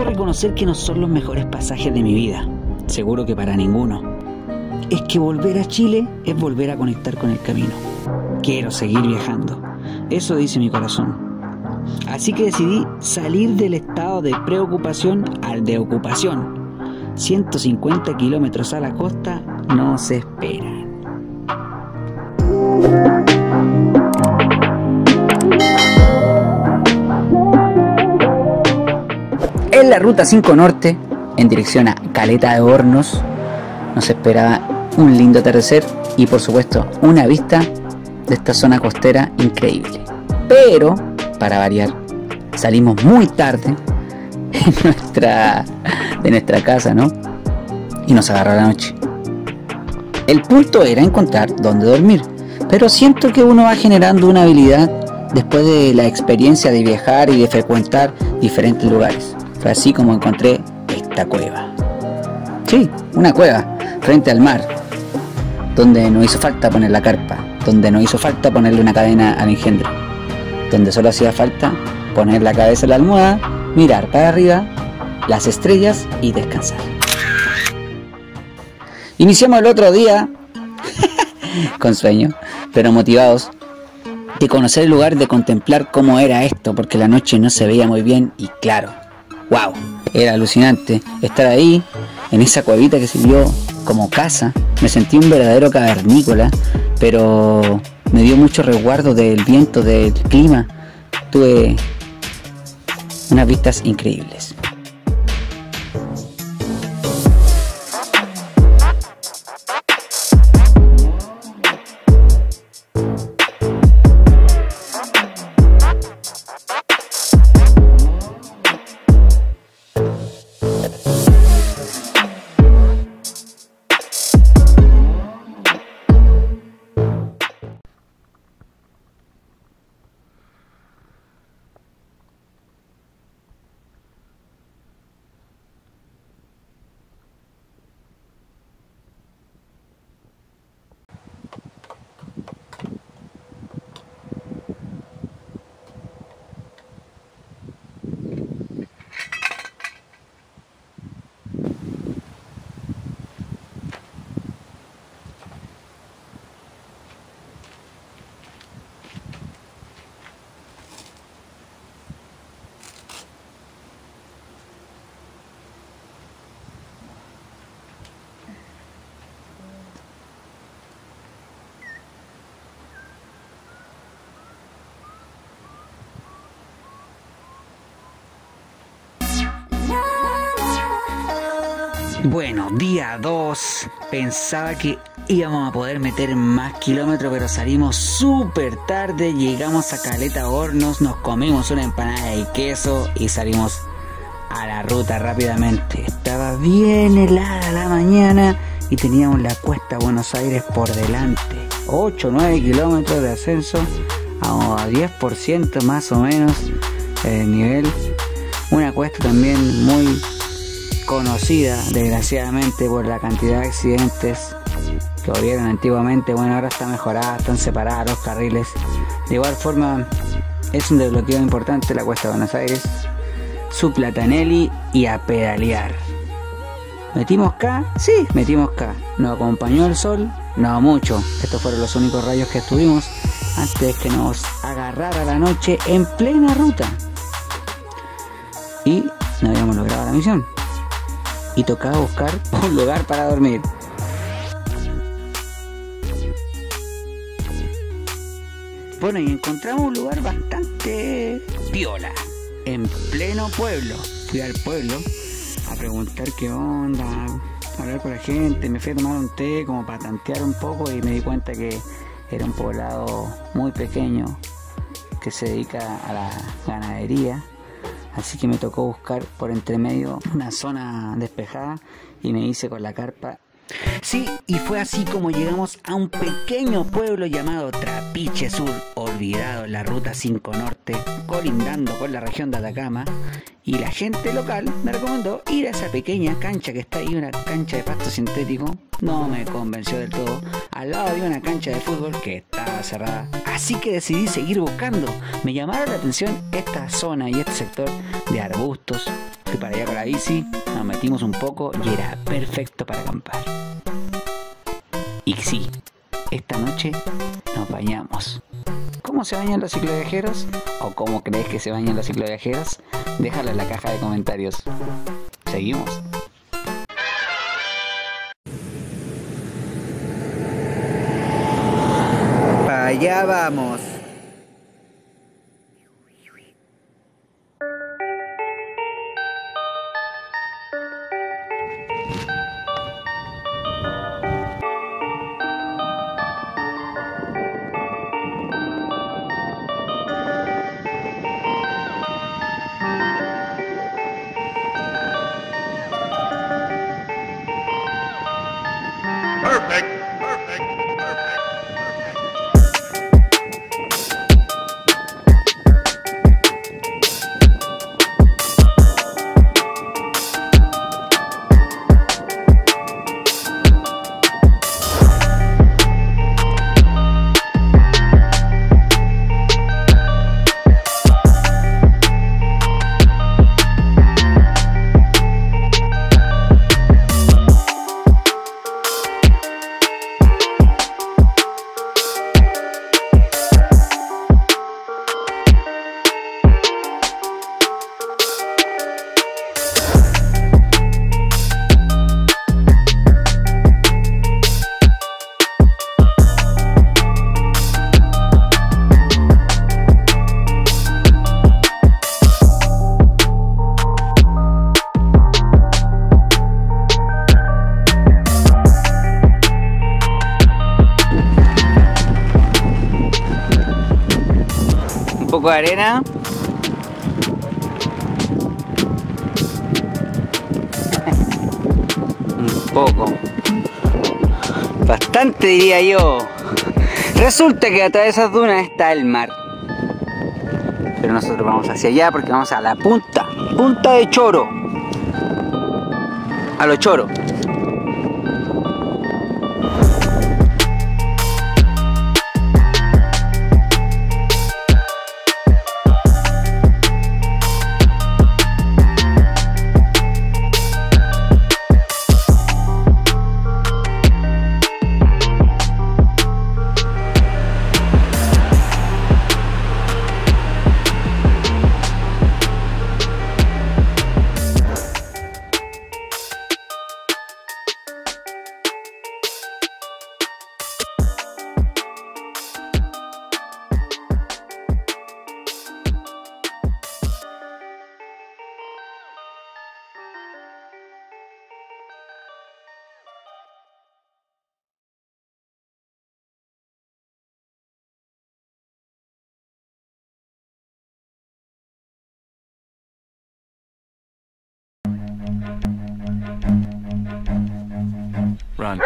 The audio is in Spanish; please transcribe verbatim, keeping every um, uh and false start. debo reconocer que no son los mejores pasajes de mi vida, seguro que para ninguno. Es que volver a Chile es volver a conectar con el camino. Quiero seguir viajando, eso dice mi corazón. Así que decidí salir del estado de preocupación al de ocupación. ciento cincuenta kilómetros a la costa nos esperan. En la Ruta cinco Norte, en dirección a Caleta de Hornos, nos esperaba un lindo atardecer y, por supuesto, una vista de esta zona costera increíble. Pero, para variar, salimos muy tarde de nuestra, de nuestra casa, ¿no? Y nos agarró la noche. El punto era encontrar dónde dormir, pero siento que uno va generando una habilidad después de la experiencia de viajar y de frecuentar diferentes lugares. Fue así como encontré esta cueva. Sí, una cueva frente al mar, donde no hizo falta poner la carpa, donde no hizo falta ponerle una cadena al engendro, donde solo hacía falta poner la cabeza en la almohada, mirar para arriba, las estrellas y descansar. Iniciamos el otro día con sueño, pero motivados de conocer el lugar, de contemplar cómo era esto, porque la noche no se veía muy bien y claro, wow, era alucinante estar ahí, en esa cuevita que sirvió como casa. Me sentí un verdadero cavernícola, pero me dio mucho resguardo del viento, del clima. Tuve unas vistas increíbles. Bueno, día dos, pensaba que íbamos a poder meter más kilómetros, pero salimos súper tarde, llegamos a Caleta Hornos, nos comimos una empanada de queso y salimos a la ruta rápidamente. Estaba bien helada la mañana y teníamos la Cuesta Buenos Aires por delante, ocho o nueve kilómetros de ascenso, a diez por ciento más o menos de nivel, una cuesta también muy conocida desgraciadamente por la cantidad de accidentes que hubieron antiguamente. Bueno, ahora está mejorada, están separados los carriles. De igual forma, es un desbloqueo importante la Cuesta de Buenos Aires. Su platanelli y a pedalear. ¿Metimos K? Sí, metimos K. Nos acompañó el sol, no mucho. Estos fueron los únicos rayos que tuvimos antes que nos agarrara la noche en plena ruta. Y no habíamos logrado la misión. Y tocaba buscar un lugar para dormir. Bueno, y encontramos un lugar bastante piola, en pleno pueblo. Fui al pueblo a preguntar qué onda, a hablar con la gente. Me fui a tomar un té como para tantear un poco y me di cuenta que era un poblado muy pequeño que se dedica a la ganadería. Así que me tocó buscar por entre medio una zona despejada y me hice con la carpa. Sí, y fue así como llegamos a un pequeño pueblo llamado Trapiche Sur, olvidado en la Ruta cinco Norte, colindando con la región de Atacama. Y la gente local me recomendó ir a esa pequeña cancha que está ahí, una cancha de pasto sintético. No me convenció del todo. Al lado había una cancha de fútbol que estaba cerrada. Así que decidí seguir buscando. Me llamaron la atención esta zona y este sector de arbustos, fui para allá con la bici, nos metimos un poco y era perfecto para acampar. Y sí, esta noche nos bañamos. ¿Cómo se bañan los cicloviajeros? ¿O cómo crees que se bañan los cicloviajeros? Déjalo en la caja de comentarios. Seguimos. Pa' allá vamos. Un poco de arena. Un poco. Bastante, diría yo. Resulta que a través de esas dunas está el mar. Pero nosotros vamos hacia allá porque vamos a la punta. Punta de Choro. A los choros. Run.